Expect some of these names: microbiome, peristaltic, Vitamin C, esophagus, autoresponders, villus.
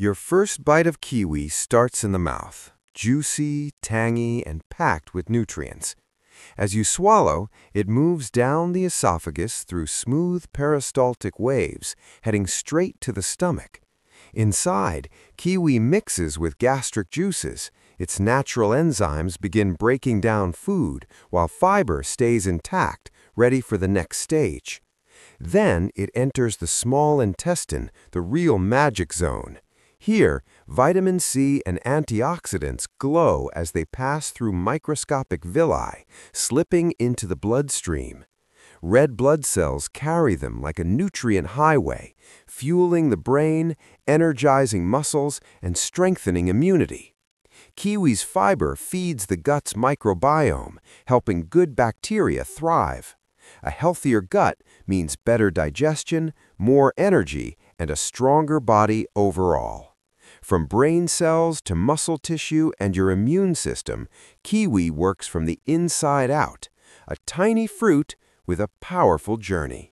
Your first bite of kiwi starts in the mouth, juicy, tangy, and packed with nutrients. As you swallow, it moves down the esophagus through smooth peristaltic waves, heading straight to the stomach. Inside, kiwi mixes with gastric juices. Its natural enzymes begin breaking down food, while fiber stays intact, ready for the next stage. Then it enters the small intestine, the real magic zone. Here, vitamin C and antioxidants glow as they pass through microscopic villi, slipping into the bloodstream. Red blood cells carry them like a nutrient highway, fueling the brain, energizing muscles, and strengthening immunity. Kiwi's fiber feeds the gut's microbiome, helping good bacteria thrive. A healthier gut means better digestion, more energy, and a stronger body overall. From brain cells to muscle tissue and your immune system, kiwi works from the inside out, a tiny fruit with a powerful journey.